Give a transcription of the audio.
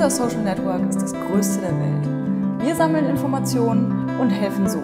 Unser Social Network ist das größte der Welt. Wir sammeln Informationen und helfen so.